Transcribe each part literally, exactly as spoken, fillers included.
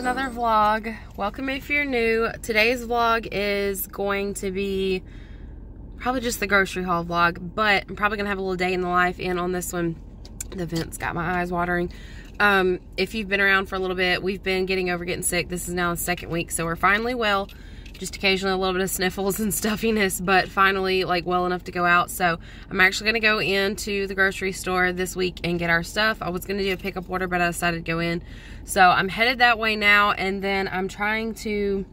to another vlog. Welcome if you're new. Today's vlog is going to be probably just the grocery haul vlog, but I'm probably gonna have a little day in the life and on this one. The vents got my eyes watering. Um, if you've been around for a little bit, we've been getting over getting sick. This is now the second week, so we're finally well. Just occasionally a little bit of sniffles and stuffiness, but finally like well enough to go out. So I'm actually gonna go into the grocery store this week and get our stuff. I was gonna do a pickup order, but I decided to go in. So I'm headed that way now, and then I'm trying to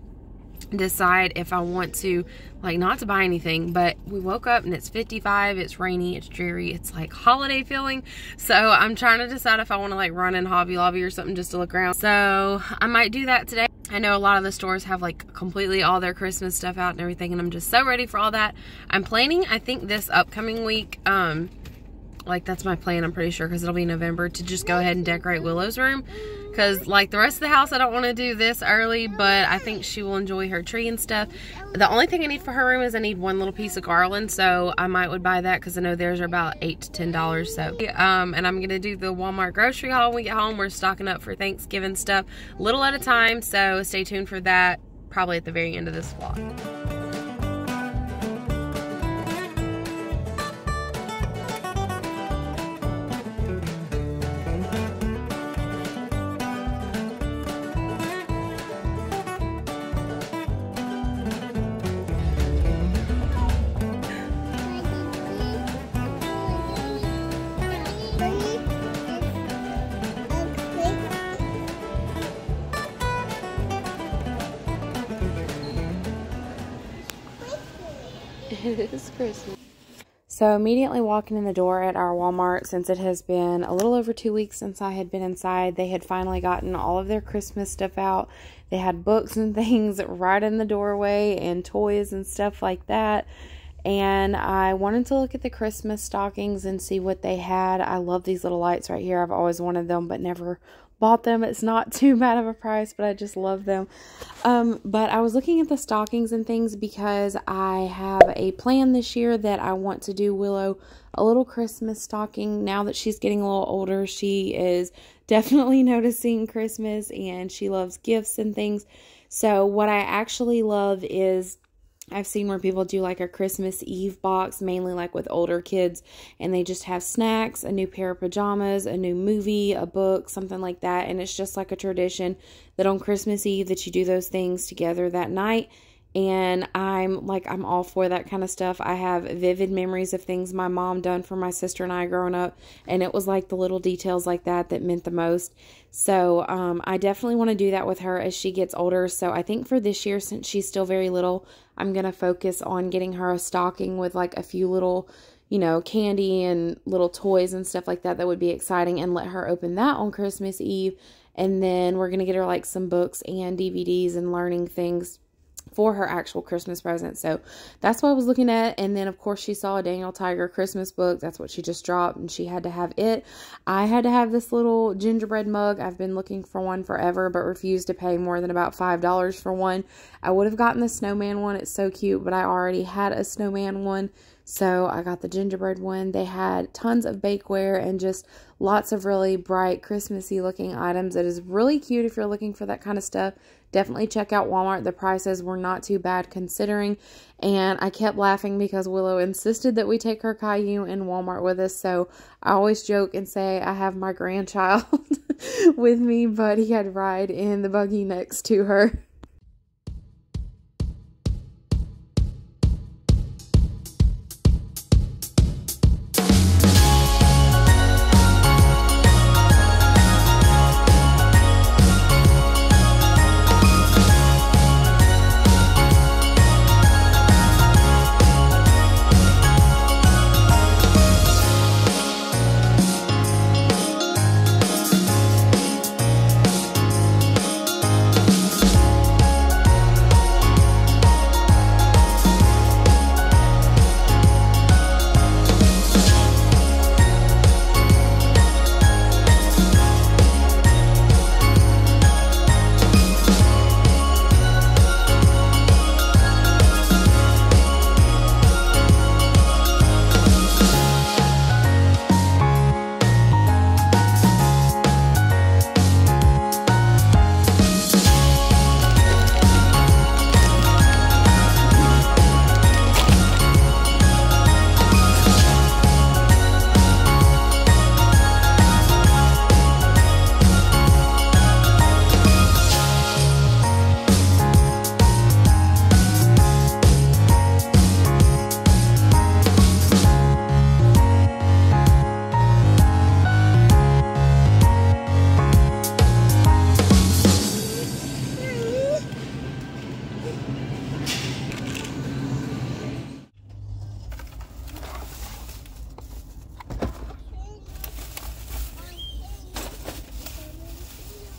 decide if I want to like not to buy anything, but we woke up and it's fifty-five, it's rainy, it's dreary, it's like holiday feeling. So I'm trying to decide if I want to like run in Hobby Lobby or something just to look around. So I might do that today. I know a lot of the stores have like completely all their Christmas stuff out and everything, and I'm just so ready for all that. I'm planning, I think this upcoming week, um like that's my plan, I'm pretty sure, because it'll be November, to just go ahead and decorate Willow's room. Because like the rest of the house, I don't want to do this early, but I think she will enjoy her tree and stuff. The only thing I need for her room is I need one little piece of garland, so I might would buy that because I know theirs are about eight to ten dollars. So, um, and I'm gonna do the Walmart grocery haul when we get home. We're stocking up for Thanksgiving stuff, little at a time. So stay tuned for that. Probably at the very end of this vlog. It is Christmas. So immediately walking in the door at our Walmart, since it has been a little over two weeks since I had been inside, they had finally gotten all of their Christmas stuff out. They had books and things right in the doorway and toys and stuff like that. And I wanted to look at the Christmas stockings and see what they had. I love these little lights right here. I've always wanted them but never bought them. It's not too bad of a price, but I just love them. Um, but I was looking at the stockings and things because I have a plan this year that I want to do Willow a little Christmas stocking. Now that she's getting a little older, she is definitely noticing Christmas and she loves gifts and things. So what I actually love is I've seen where people do like a Christmas Eve box, mainly like with older kids, and they just have snacks, a new pair of pajamas, a new movie, a book, something like that. And it's just like a tradition that on Christmas Eve that you do those things together that night. And I'm like, I'm all for that kind of stuff. I have vivid memories of things my mom done for my sister and I growing up. And it was like the little details like that that meant the most. So um, I definitely want to do that with her as she gets older. So I think for this year, since she's still very little, I'm going to focus on getting her a stocking with like a few little, you know, candy and little toys and stuff like that that would be exciting, and let her open that on Christmas Eve. And then we're going to get her like some books and D V Ds and learning things for her actual Christmas present. So that's what I was looking at. And then of course she saw a Daniel Tiger Christmas book. That's what she just dropped, and she had to have it. I had to have this little gingerbread mug. I've been looking for one forever but refused to pay more than about five dollars for one. I would have gotten the snowman one. It's so cute, but I already had a snowman one, so I got the gingerbread one. They had tons of bakeware and just lots of really bright Christmassy looking items. It is really cute if you're looking for that kind of stuff. Definitely check out Walmart. The prices were not too bad considering. And I kept laughing because Willow insisted that we take her Caillou in Walmart with us. So I always joke and say I have my grandchild with me, but he had ride in the buggy next to her.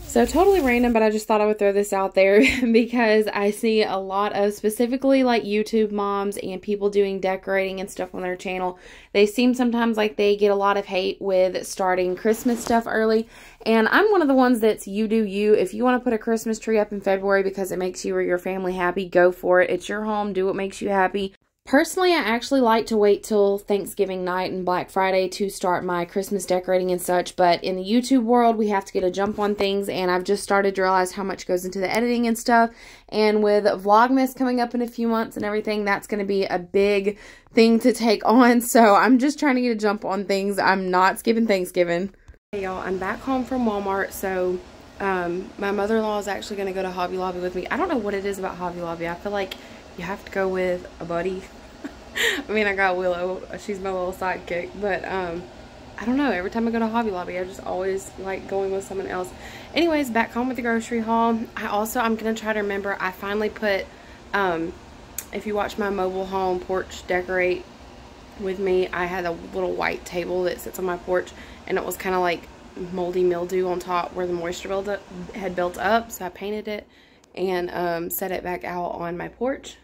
So totally random, but I just thought I would throw this out there because I see a lot of specifically like YouTube moms and people doing decorating and stuff on their channel. They seem sometimes like they get a lot of hate with starting Christmas stuff early. And I'm one of the ones that's you do you. If you want to put a Christmas tree up in February because it makes you or your family happy, go for it. It's your home. Do what makes you happy. Personally, I actually like to wait till Thanksgiving night and Black Friday to start my Christmas decorating and such, but in the YouTube world, we have to get a jump on things, and I've just started to realize how much goes into the editing and stuff, and with Vlogmas coming up in a few months and everything, that's going to be a big thing to take on, so I'm just trying to get a jump on things. I'm not skipping Thanksgiving. Hey, y'all, I'm back home from Walmart, so um, my mother-in-law is actually going to go to Hobby Lobby with me. I don't know what it is about Hobby Lobby. I feel like you have to go with a buddy. I mean, I got Willow. She's my little sidekick. But, um, I don't know. Every time I go to Hobby Lobby, I just always like going with someone else. Anyways, back home with the grocery haul. I also, I'm going to try to remember, I finally put, um, if you watch my mobile home porch decorate with me, I had a little white table that sits on my porch. And it was kind of like moldy mildew on top where the moisture build up, had built up. So I painted it and um, set it back out on my porch.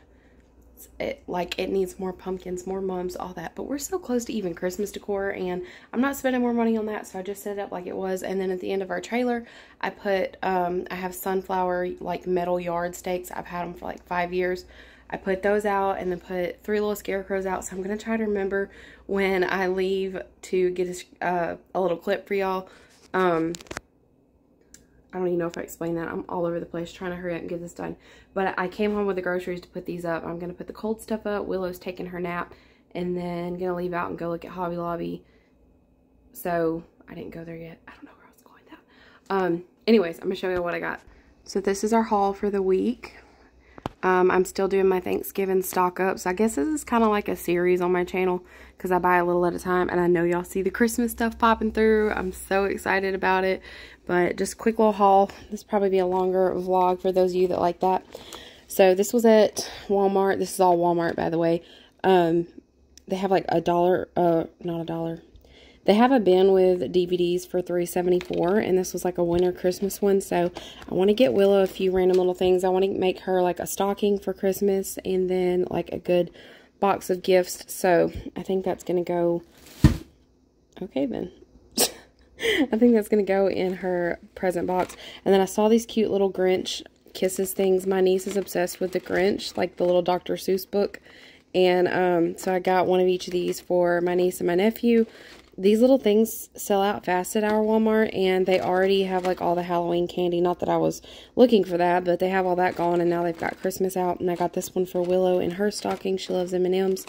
It like it needs more pumpkins, more mums, all that, but we're so close to even Christmas decor, and I'm not spending more money on that, so I just set it up like it was. And then at the end of our trailer, I put um I have sunflower like metal yard stakes. I've had them for like five years. I put those out and then put three little scarecrows out. So I'm gonna try to remember when I leave to get a, uh, a little clip for y'all. um I don't even know if I explained that. I'm all over the place trying to hurry up and get this done. But I came home with the groceries to put these up. I'm going to put the cold stuff up. Willow's taking her nap. And then going to leave out and go look at Hobby Lobby. So, I didn't go there yet. I don't know where I was going with that. Um, anyways, I'm going to show you what I got. So, this is our haul for the week. Um, I'm still doing my Thanksgiving stock up. So, I guess this is kind of like a series on my channel. Because I buy a little at a time. And I know y'all see the Christmas stuff popping through. I'm so excited about it. But just quick little haul. This will probably be a longer vlog for those of you that like that. So this was at Walmart. This is all Walmart, by the way. Um, they have like a dollar, uh, not a dollar. They have a bin with D V Ds for three seventy-four, and this was like a winter Christmas one. So I want to get Willow a few random little things. I want to make her like a stocking for Christmas, and then like a good box of gifts. So I think that's gonna go. Okay then. I think that's going to go in her present box. And then I saw these cute little Grinch Kisses things. My niece is obsessed with the Grinch, like the little Doctor Seuss book. And um, so I got one of each of these for my niece and my nephew. These little things sell out fast at our Walmart, and they already have like all the Halloween candy. Not that I was looking for that, but they have all that gone, and now they've got Christmas out. And I got this one for Willow in her stocking. She loves M and M's.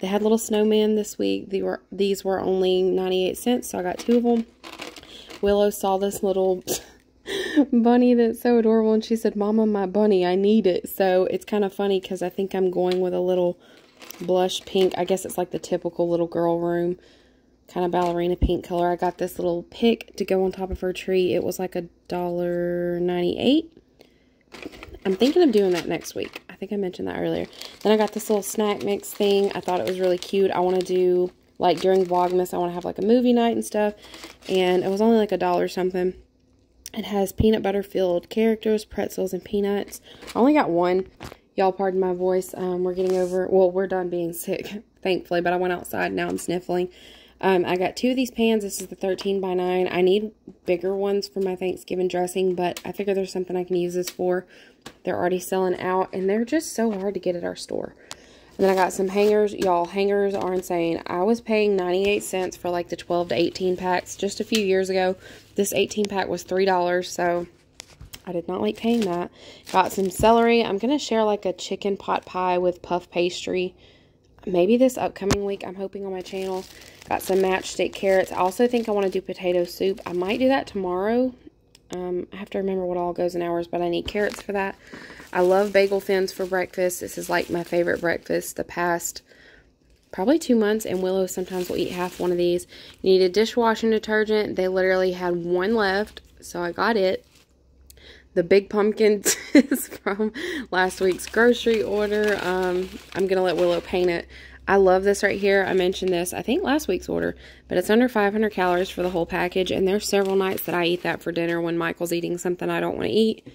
They had little snowman this week. They were, these were only ninety-eight cents, so I got two of them. Willow saw this little bunny that's so adorable, and she said, "Mama, my bunny, I need it." So it's kind of funny because I think I'm going with a little blush pink. I guess it's like the typical little girl room, kind of ballerina pink color. I got this little pick to go on top of her tree. It was like a dollar ninety-eight. I'm thinking of doing that next week. I think I mentioned that earlier. Then I got this little snack mix thing. I thought it was really cute. I want to do, like, during Vlogmas, I want to have, like, a movie night and stuff. And it was only, like, a dollar something. It has peanut butter-filled characters, pretzels, and peanuts. I only got one. Y'all pardon my voice. Um, we're getting over, well, we're done being sick, thankfully. But I went outside. Now I'm sniffling. Um, I got two of these pans. This is the thirteen by nine. I need bigger ones for my Thanksgiving dressing, but I figure there's something I can use this for. They're already selling out, and they're just so hard to get at our store. And then I got some hangers. Y'all, hangers are insane. I was paying ninety-eight cents for like the twelve to eighteen packs just a few years ago. This eighteen pack was three dollars, so I did not like paying that. Got some celery. I'm going to share like a chicken pot pie with puff pastry. Maybe this upcoming week, I'm hoping, on my channel. Got some matchstick carrots. I also think I want to do potato soup. I might do that tomorrow. Um, I have to remember what all goes in hours, but I need carrots for that. I love bagel thins for breakfast. This is like my favorite breakfast the past probably two months, and Willow sometimes will eat half one of these. You need a dishwashing detergent. They literally had one left, so I got it. The big pumpkin is from last week's grocery order. Um, I'm going to let Willow paint it. I love this right here. I mentioned this, I think, last week's order, but it's under five hundred calories for the whole package, and there's several nights that I eat that for dinner when Michael's eating something I don't want to eat.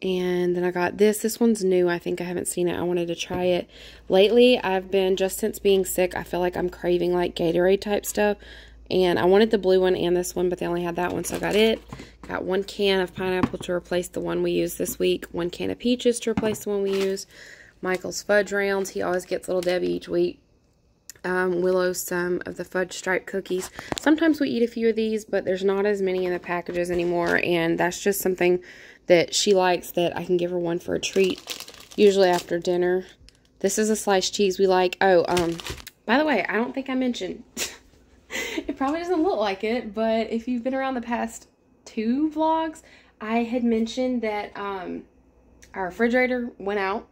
And then I got this. This one's new. I think I haven't seen it. I wanted to try it. Lately, I've been, just since being sick, I feel like I'm craving like Gatorade type stuff. And I wanted the blue one and this one, but they only had that one, so I got it. Got one can of pineapple to replace the one we used this week. One can of peaches to replace the one we use. Michael's fudge rounds. He always gets Little Debbie each week. Um, Willow some of the fudge stripe cookies. Sometimes we eat a few of these, but there's not as many in the packages anymore, and that's just something that she likes that I can give her one for a treat, usually after dinner. This is a sliced cheese we like. Oh, um, by the way, I don't think I mentioned, it probably doesn't look like it, but if you've been around the past two vlogs, I had mentioned that um, our refrigerator went out.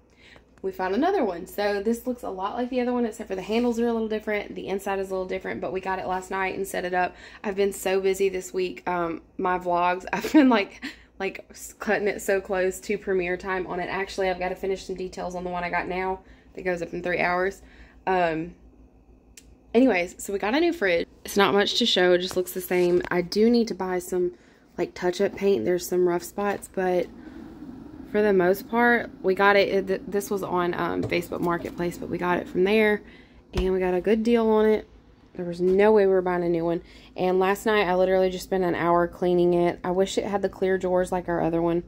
We found another one. So this looks a lot like the other one, except for the handles are a little different. The inside is a little different, but we got it last night and set it up. I've been so busy this week. Um, my vlogs, I've been like... like cutting it so close to premiere time on it. Actually, I've got to finish some details on the one I got now that goes up in three hours. Um, anyways, so we got a new fridge. It's not much to show. It just looks the same. I do need to buy some like touch-up paint. There's some rough spots, but for the most part, we got it. it this was on um, Facebook Marketplace, but we got it from there, and we got a good deal on it. There was no way we were buying a new one. And last night, I literally just spent an hour cleaning it. I wish it had the clear drawers like our other one,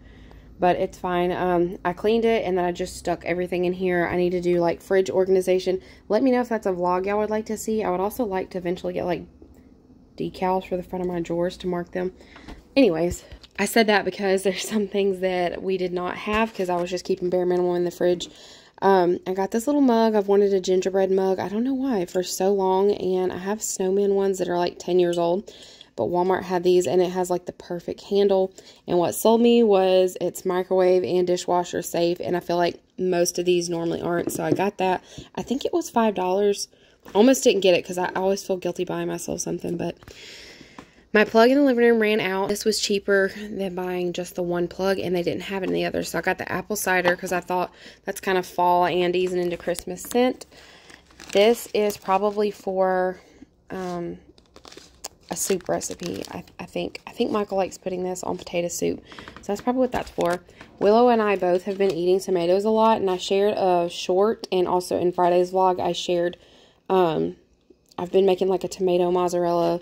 but it's fine. Um, I cleaned it, and then I just stuck everything in here. I need to do, like, fridge organization. Let me know if that's a vlog y'all would like to see. I would also like to eventually get, like, decals for the front of my drawers to mark them. Anyways, I said that because there's some things that we did not have because I was just keeping bare minimum in the fridge. Um, I got this little mug. I've wanted a gingerbread mug. I don't know why, for so long, and I have snowman ones that are like ten years old, but Walmart had these, and it has like the perfect handle, and what sold me was it's microwave and dishwasher safe, and I feel like most of these normally aren't, so I got that. I think it was five dollars. Almost didn't get it because I always feel guilty buying myself something, but my plug in the living room ran out. This was cheaper than buying just the one plug, and they didn't have it in the other. So I got the apple cider because I thought that's kind of fall Andes and into Christmas scent. This is probably for um, a soup recipe, I, I think. I think Michael likes putting this on potato soup. So that's probably what that's for. Willow and I both have been eating tomatoes a lot, and I shared a short, and also in Friday's vlog, I shared, um, I've been making like a tomato mozzarella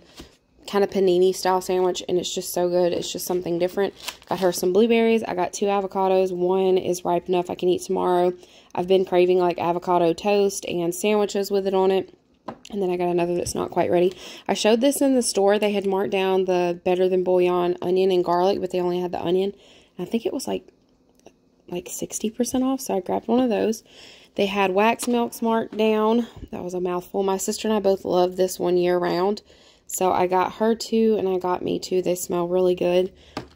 kind of panini style sandwich, and it's just so good. It's just something different. Got her some blueberries. I got two avocados. One is ripe enough I can eat tomorrow. I've been craving like avocado toast and sandwiches with it on it. And then I got another that's not quite ready. I showed this in the store. They had marked down the Better Than Bouillon onion and garlic, but they only had the onion. And I think it was like like sixty percent off, so I grabbed one of those. They had wax milks marked down. That was a mouthful. My sister and I both love this one year round. So I got her two, and I got me two. They smell really good.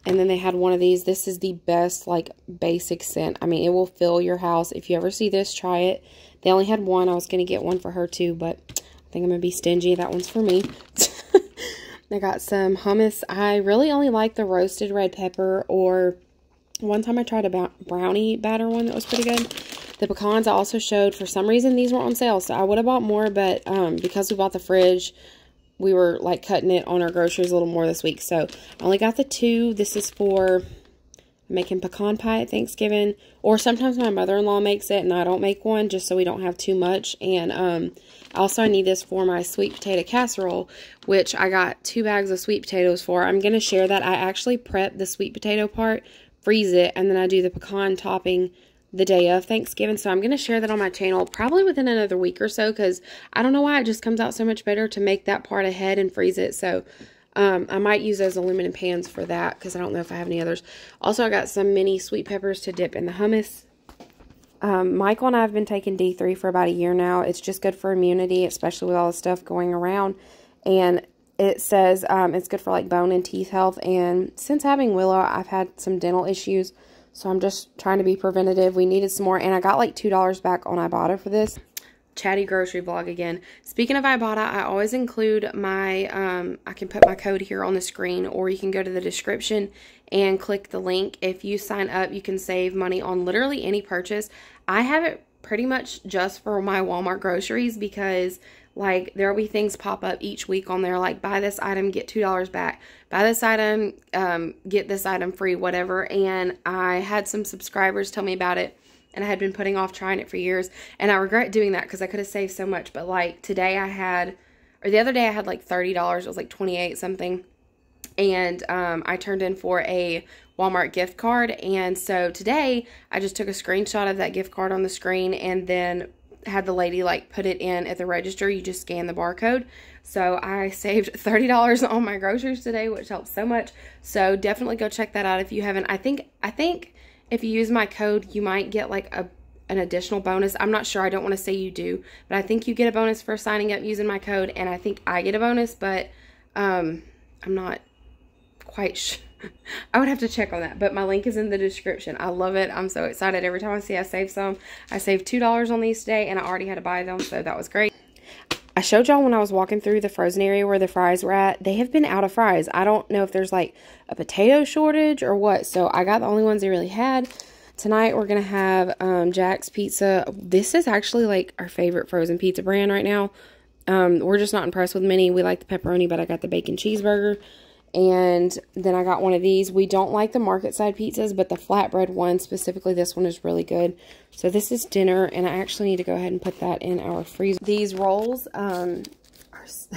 And then they had one of these. This is the best, like, basic scent. I mean, it will fill your house. If you ever see this, try it. They only had one. I was going to get one for her, too, but I think I'm going to be stingy. That one's for me. I got some hummus. I really only like the roasted red pepper, or one time I tried a brownie batter one that was pretty good. The pecans I also showed. For some reason, these weren't on sale, so I would have bought more, but um, because we bought the fridge, we were, like, cutting it on our groceries a little more this week. So, I only got the two. This is for making pecan pie at Thanksgiving. Or sometimes my mother-in-law makes it, and I don't make one just so we don't have too much. And um, also, I need this for my sweet potato casserole, which I got two bags of sweet potatoes for. I'm going to share that. I actually prep the sweet potato part, freeze it, and then I do the pecan topping the day of Thanksgiving. So I'm going to share that on my channel probably within another week or so, because I don't know why, it just comes out so much better to make that part ahead and freeze it. So um, I might use those aluminum pans for that, because I don't know if I have any others. Also, I got some mini sweet peppers to dip in the hummus. Um, Michael and I have been taking D three for about a year now. It's just good for immunity, especially with all the stuff going around. And it says um, it's good for like bone and teeth health. And since having Willow, I've had some dental issues. So I'm just trying to be preventative. We needed some more, and I got like two dollars back on Ibotta for this. Chatty grocery vlog again. Speaking of Ibotta, I always include my, um, I can put my code here on the screen, or you can go to the description and click the link. If you sign up, you can save money on literally any purchase. I have it pretty much just for my Walmart groceries, because like there'll be things pop up each week on there like buy this item, get two dollars back, buy this item, um, get this item free, whatever. And I had some subscribers tell me about it, and I had been putting off trying it for years, and I regret doing that because I could have saved so much. But like today I had, or the other day I had like thirty dollars, it was like twenty-eight something, and um, I turned in for a Walmart gift card. And so today I just took a screenshot of that gift card on the screen and then had the lady like put it in at the register. You just scan the barcode. So I saved thirty dollars on my groceries today, which helps so much. So definitely go check that out if you haven't. I think I think if you use my code, you might get like a an additional bonus. I'm not sure. I don't want to say you do, but I think you get a bonus for signing up using my code, and I think I get a bonus, but um, I'm not quite sure. I would have to check on that, but my link is in the description. I love it. I'm so excited. Every time I see I save some, I saved two dollars on these today, and I already had to buy them, so that was great. I showed y'all when I was walking through the frozen area where the fries were at. They have been out of fries. I don't know if there's like a potato shortage or what, so I got the only ones they really had. Tonight we're going to have um, Jack's Pizza. This is actually like our favorite frozen pizza brand right now. Um, we're just not impressed with many. We like the pepperoni, but I got the bacon cheeseburger. And then I got one of these. We don't like the market side pizzas, but the flatbread one, specifically this one, is really good. So this is dinner, and I actually need to go ahead and put that in our freezer. These rolls um,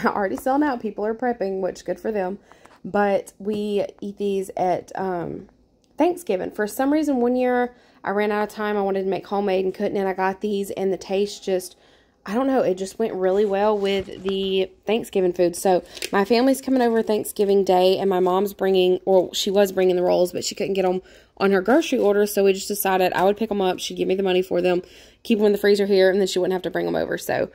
are already selling out. People are prepping, which good for them. But we eat these at um, Thanksgiving. For some reason, one year I ran out of time. I wanted to make homemade and couldn't, and I got these, and the taste just... I don't know, it just went really well with the Thanksgiving food. So my family's coming over Thanksgiving Day, and my mom's bringing, or she was bringing the rolls, but she couldn't get them on her grocery order, so we just decided I would pick them up, she'd give me the money for them, keep them in the freezer here, and then she wouldn't have to bring them over. So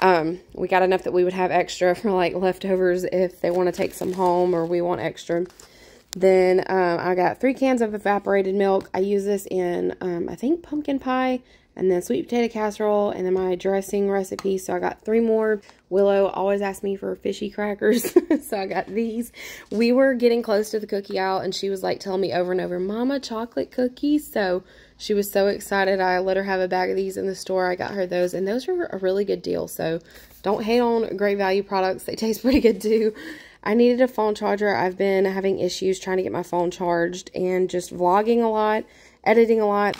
um, we got enough that we would have extra for like leftovers if they want to take some home or we want extra. Then um, I got three cans of evaporated milk. I use this in, um, I think, pumpkin pie, and then sweet potato casserole, and then my dressing recipe. So I got three more. Willow always asks me for fishy crackers, so I got these. We were getting close to the cookie aisle, and she was like telling me over and over, Mama, chocolate cookies. So she was so excited. I let her have a bag of these in the store. I got her those, and those are a really good deal. So don't hate on great value products. They taste pretty good too. I needed a phone charger. I've been having issues trying to get my phone charged and just vlogging a lot, editing a lot.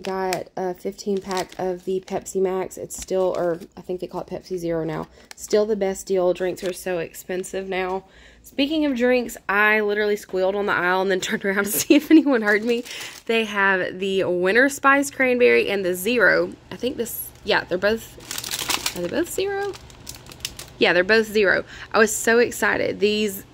Got a fifteen pack of the Pepsi Max. It's still, or I think they call it Pepsi Zero now. Still the best deal. Drinks are so expensive now. Speaking of drinks, I literally squealed on the aisle and then turned around to see if anyone heard me. They have the Winter Spice Cranberry and the Zero. I think this, yeah, they're both, are they both Zero? Yeah, they're both Zero. I was so excited. These,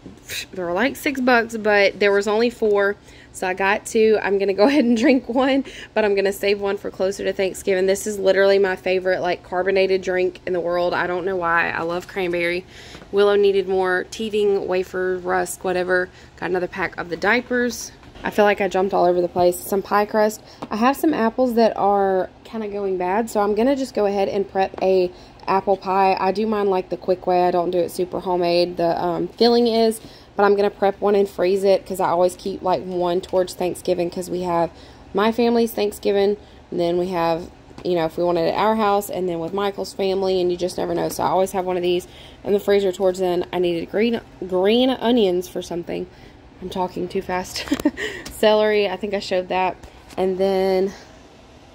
they were like six bucks, but there was only four. So I got two. I'm going to go ahead and drink one, but I'm going to save one for closer to Thanksgiving. This is literally my favorite like carbonated drink in the world. I don't know why. I love cranberry. Willow needed more. Teething, wafer, rusk, whatever. Got another pack of the diapers. I feel like I jumped all over the place. Some pie crust. I have some apples that are kind of going bad, so I'm going to just go ahead and prep a apple pie. I do mine like the quick way. I don't do it super homemade. The um, filling is... But I'm going to prep one and freeze it because I always keep like one towards Thanksgiving, because we have my family's Thanksgiving, and then we have, you know, if we want it at our house, and then with Michael's family, and you just never know. So I always have one of these in the freezer towards then. I needed green green onions for something. I'm talking too fast. Celery, I think I showed that. And then,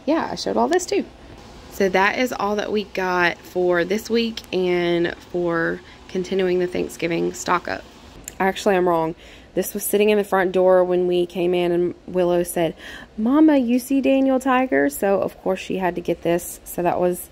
yeah, I showed all this too. So that is all that we got for this week and for continuing the Thanksgiving stock up. Actually, I'm wrong. This was sitting in the front door when we came in, and Willow said, Mama, you see Daniel Tiger? So, of course, she had to get this. So, that was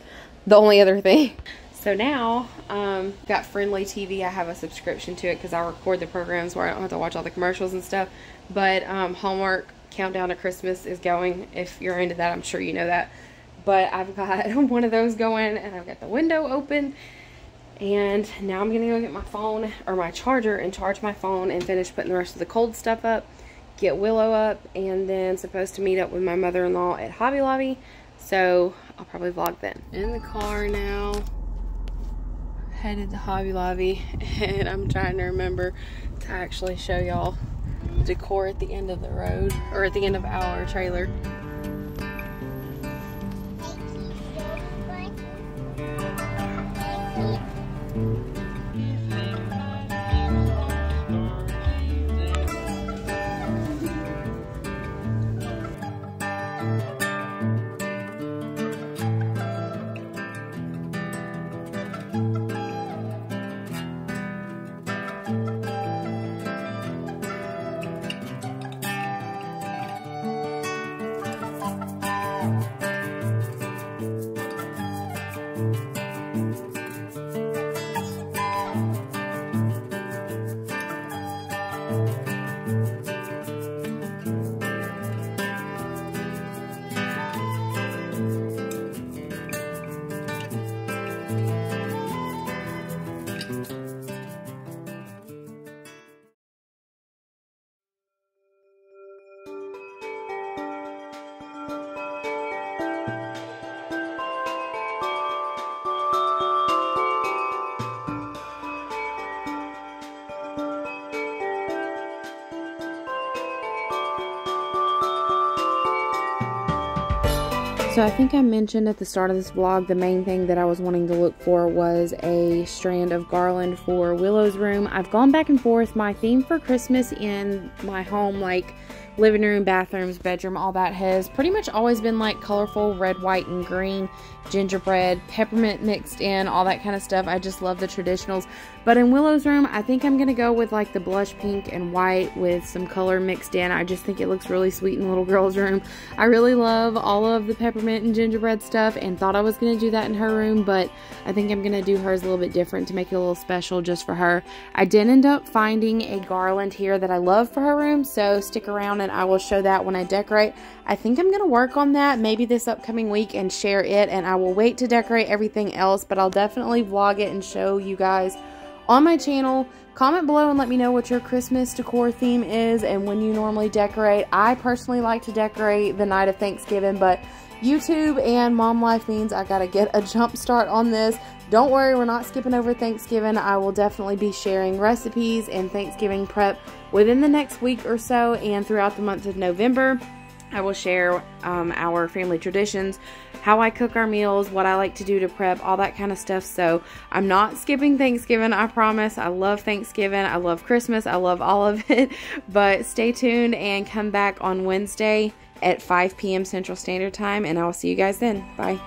the only other thing. So, now, um, got Friendly T V. I have a subscription to it because I record the programs where I don't have to watch all the commercials and stuff. But, um, Hallmark Countdown to Christmas is going. If you're into that, I'm sure you know that. But, I've got one of those going, and I've got the window open. And now I'm going to go get my phone or my charger and charge my phone and finish putting the rest of the cold stuff up, get Willow up, and then supposed to meet up with my mother-in-law at Hobby Lobby. So I'll probably vlog then. In the car now, headed to Hobby Lobby, and I'm trying to remember to actually show y'all the decor at the end of the road, or at the end of our trailer. So I think I mentioned at the start of this vlog the main thing that I was wanting to look for was a strand of garland for Willow's room. I've gone back and forth. My theme for Christmas in my home, like living room, bathrooms, bedroom, all that, has pretty much always been like colorful red, white, and green, gingerbread, peppermint mixed in, all that kind of stuff. I just love the traditionals. But in Willow's room, I think I'm going to go with like the blush pink and white with some color mixed in. I just think it looks really sweet in little girl's room. I really love all of the peppermint and gingerbread stuff and thought I was going to do that in her room, but I think I'm going to do hers a little bit different to make it a little special just for her. I did end up finding a garland here that I love for her room, so stick around and I will show that when I decorate. I think I'm going to work on that maybe this upcoming week and share it, and I will wait to decorate everything else, but I'll definitely vlog it and show you guys on my channel. Comment below and let me know what your Christmas decor theme is and when you normally decorate. I personally like to decorate the night of Thanksgiving, but YouTube and mom life means I gotta get a jump start on this. Don't worry, we're not skipping over Thanksgiving. I will definitely be sharing recipes and Thanksgiving prep within the next week or so, and throughout the month of November, I will share um, our family traditions, how I cook our meals, what I like to do to prep, all that kind of stuff. So I'm not skipping Thanksgiving, I promise. I love Thanksgiving, I love Christmas, I love all of it. But stay tuned and come back on Wednesday at five p m Central Standard Time, and I will see you guys then. Bye.